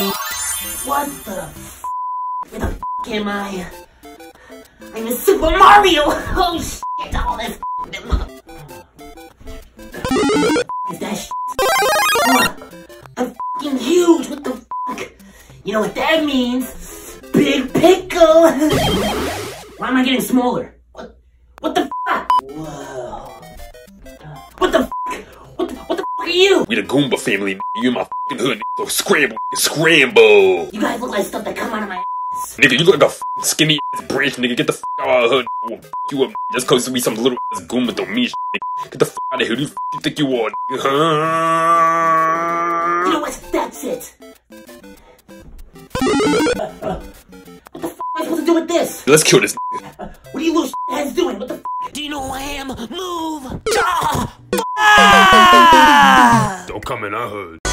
What the f***? Where the f*** am I? I'm a Super Mario! Oh shit, all this is that shit? Oh, I'm f***ing huge, what the f***? You know what that means? Big pickle! Why am I getting smaller? What the f***? Whoa. What the f***? What the f*** are you? We the Goomba family, you my f***ing hood, so scramble! You guys look like stuff that come out of my ass. Nigga, you look like a f***ing skinny ass branch, nigga. Get the f*** out of our hood, we'll f*** you up, that's cause we some little ass Goomba don't mean shit. Get the f*** out of here, who the f*** you think you are, nigga, huh? You know what, that's it. What the f*** am I supposed to do with this? Let's kill this nigga. What are you little s***heads doing, what the f***? Do you know who I am? Move! Ah! Don't come in our hood.